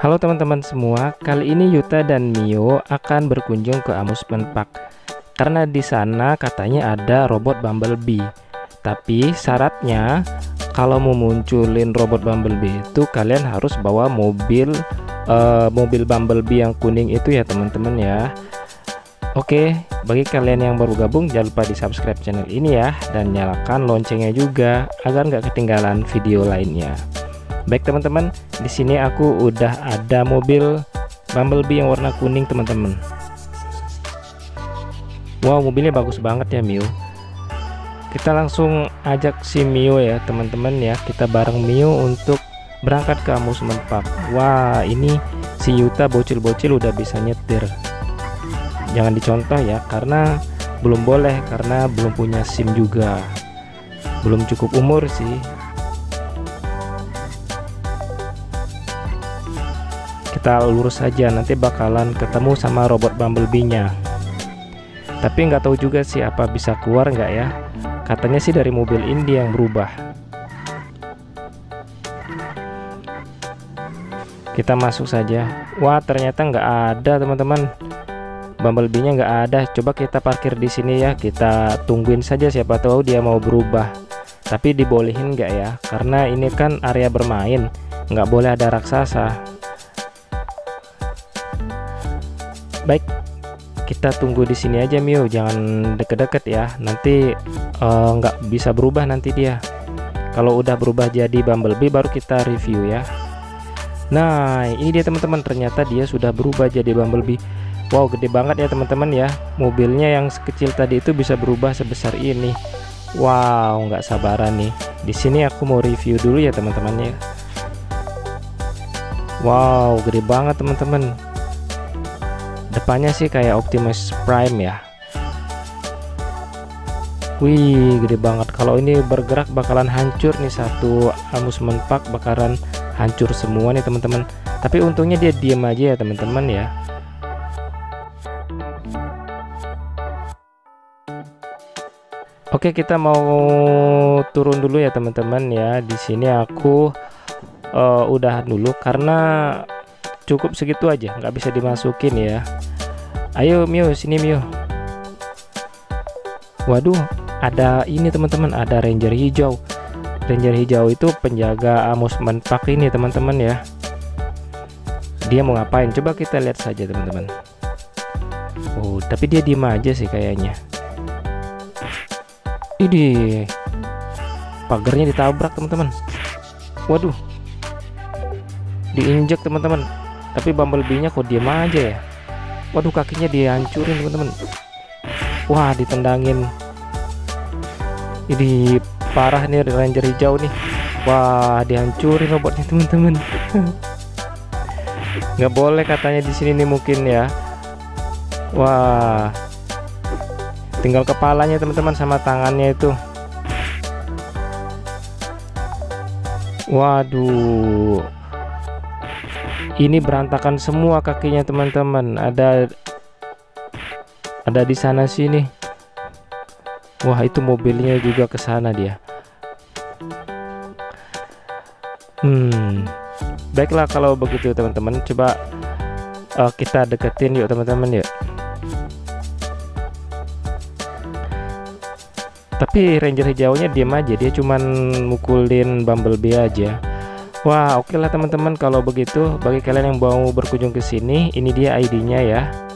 Halo teman-teman semua, kali ini Yuta dan Mio akan berkunjung ke Amusement Park karena di sana katanya ada robot Bumblebee. Tapi syaratnya kalau mau munculin robot Bumblebee itu kalian harus bawa mobil Bumblebee yang kuning itu ya teman-teman ya. Oke, bagi kalian yang baru gabung jangan lupa di subscribe channel ini ya dan nyalakan loncengnya juga agar nggak ketinggalan video lainnya. Baik teman-teman, di sini aku udah ada mobil Bumblebee yang warna kuning teman-teman. Wow, mobilnya bagus banget ya Mio. Kita langsung ajak si Mio ya teman-teman ya. Kita bareng Mio untuk berangkat ke Amusement Park. Wah, ini si Yuta bocil-bocil udah bisa nyetir. Jangan dicontoh ya, karena belum boleh, karena belum punya SIM juga. Belum cukup umur sih. Kita lurus saja, nanti bakalan ketemu sama robot Bumblebee-nya. Tapi nggak tahu juga sih apa bisa keluar nggak ya. Katanya sih dari mobil ini yang berubah. Kita masuk saja. Wah, ternyata nggak ada teman-teman. Bumblebee-nya nggak ada. Coba kita parkir di sini ya. Kita tungguin saja siapa tahu dia mau berubah. Tapi dibolehin nggak ya? Karena ini kan area bermain, nggak boleh ada raksasa. Baik, kita tunggu di sini aja Mio, jangan deket-deket ya. Nanti nggak bisa berubah nanti dia. Kalau udah berubah jadi Bumblebee baru kita review ya. Nah, ini dia teman-teman, ternyata dia sudah berubah jadi Bumblebee. Wow, gede banget ya teman-teman ya. Mobilnya yang sekecil tadi itu bisa berubah sebesar ini. Wow, nggak sabaran nih. Di sini aku mau review dulu ya teman-teman ya. Wow, gede banget teman-teman. Depannya sih kayak Optimus Prime ya. Wih, gede banget. Kalau ini bergerak bakalan hancur nih, satu Amusement Park bakalan hancur semua nih teman-teman. Tapi untungnya dia diem aja ya teman-teman ya. Oke, kita mau turun dulu ya teman-teman ya. Di sini aku udahan dulu karena cukup segitu aja, nggak bisa dimasukin ya. Ayo Mio, sini Mio. Waduh, ada ini teman-teman, ada ranger hijau. Ranger hijau itu penjaga Amusement Park ini teman-teman ya. Dia mau ngapain? Coba kita lihat saja teman-teman. Oh, tapi dia diem aja sih kayaknya. Ini pagarnya ditabrak teman-teman. Waduh, diinjek teman-teman. Tapi Bumblebee-nya kok diem aja ya. Waduh, kakinya dihancurin teman-teman. Wah, ditendangin. Ini parah nih ranger hijau nih. Wah, dihancurin robotnya teman-teman. Nggak boleh katanya di sini nih mungkin ya. Wah, tinggal kepalanya teman-teman sama tangannya itu. Waduh, ini berantakan semua kakinya teman-teman. Ada di sana sini. Wah, itu mobilnya juga ke sana dia. Baiklah kalau begitu teman-teman, coba kita deketin yuk teman-teman yuk. Tapi ranger hijaunya diam aja, dia cuman mukulin Bumblebee aja. Wah, oke lah teman-teman kalau begitu. Bagi kalian yang mau berkunjung ke sini, ini dia ID-nya ya.